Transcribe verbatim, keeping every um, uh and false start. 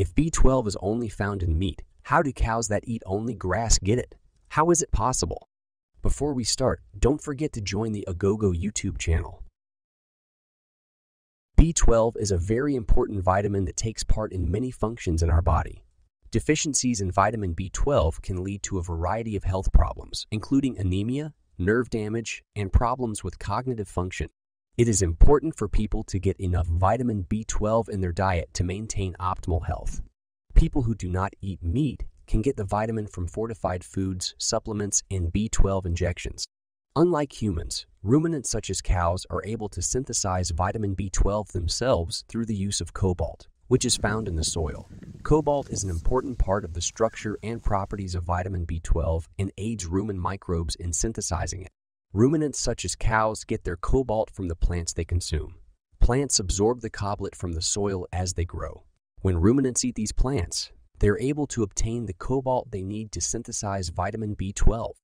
If B twelve is only found in meat, how do cows that eat only grass get it? How is it possible? Before we start, don't forget to join the Agogo YouTube channel. B twelve is a very important vitamin that takes part in many functions in our body. Deficiencies in vitamin B twelve can lead to a variety of health problems, including anemia, nerve damage, and problems with cognitive function. It is important for people to get enough vitamin B twelve in their diet to maintain optimal health. People who do not eat meat can get the vitamin from fortified foods, supplements, and B twelve injections. Unlike humans, ruminants such as cows are able to synthesize vitamin B twelve themselves through the use of cobalt, which is found in the soil. Cobalt is an important part of the structure and properties of vitamin B twelve and aids rumen microbes in synthesizing it. Ruminants such as cows get their cobalt from the plants they consume. Plants absorb the cobalt from the soil as they grow. When ruminants eat these plants, they are able to obtain the cobalt they need to synthesize vitamin B twelve.